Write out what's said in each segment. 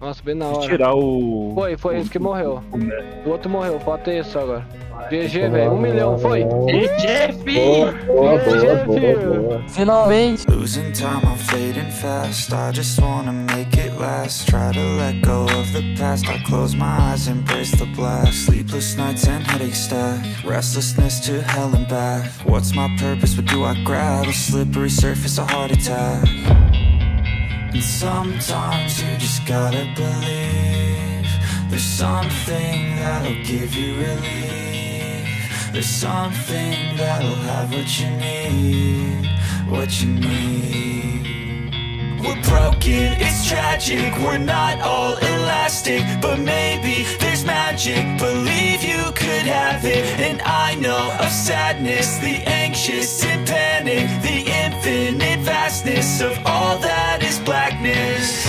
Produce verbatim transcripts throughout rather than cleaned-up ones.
Nossa, bem na hora. Tirar o... Foi, foi esse que morreu. O outro morreu, falta isso agora. G G, velho. Um milhão, foi. G G, filho. G G, filho. Finalmente. Losing time, I'm fading fast. I just wanna make it last. Try to let go of the past. I close my eyes, embrace the blast. Sleepless nights and headache stack. Restlessness to hell and back. What's my purpose? What do I grab? A slippery surface, a heart attack. And sometimes you just gotta believe there's something that'll give you relief. There's something that'll have what you need, what you need. We're broken, it's tragic, we're not all elastic, but maybe there's magic. Believe you could have it. And I know of sadness, the anxious and panic, the infinite vastness of all that is blackness.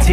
into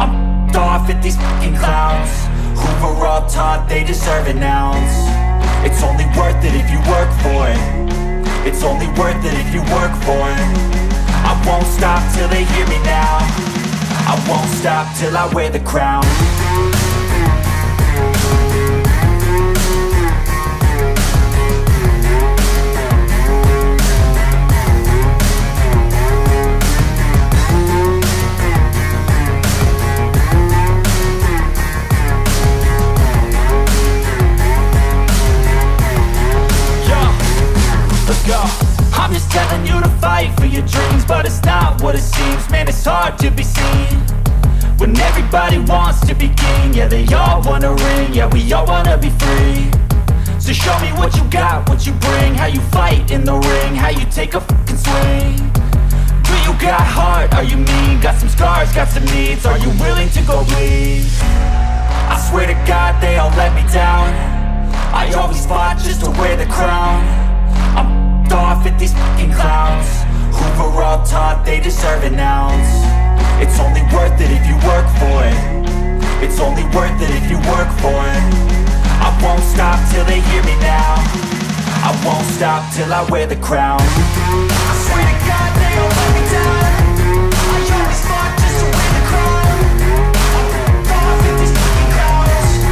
I'm off at these fucking clowns who were all taught they deserve an ounce. It's only worth it if you work for it. It's only worth it if you work for it. I won't stop till they hear me now. I won't stop till I wear the crown. I'm just telling you to fight for your dreams, but it's not what it seems. Man, it's hard to be seen when everybody wants to be king. Yeah, they all wanna ring, yeah, we all wanna be free. So show me what you got, what you bring, how you fight in the ring, how you take a fucking swing. Do you got heart, are you mean? Got some scars, got some needs, are you willing to go bleed? I swear to God they all let me down. I always fought just to wear the crown. Off at these fucking clowns who were all taught they deserve an ounce. It's only worth it if you work for it. It's only worth it if you work for it. I won't stop till they hear me now. I won't stop till I wear the crown. I swear to God they all let me down. I always fought just to win the crown. Off at these fucking clowns.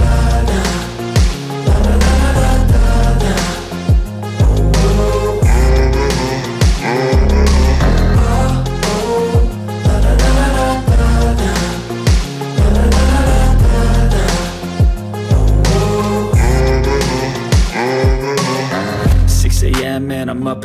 la, la. Man, I'm up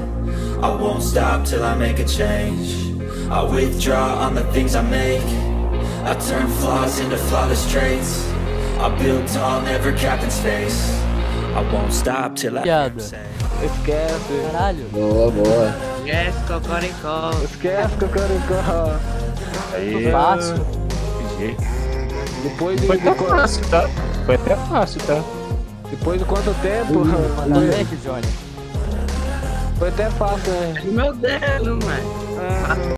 I won't stop till I make a change. I withdraw on the things I make, I turn flaws into flawless traits. I build tall, never capped in space. I won't stop till I hear him say, esquece. Caralho. Boa, boa. Esquece Cocoricó. Esquece Cocoricó. Aí. Fácil. Depois de... Foi até fácil, tá? Foi até fácil, tá? Depois de quanto tempo? Uhum. Foi até fácil, né? Meu Deus, mano. Ah.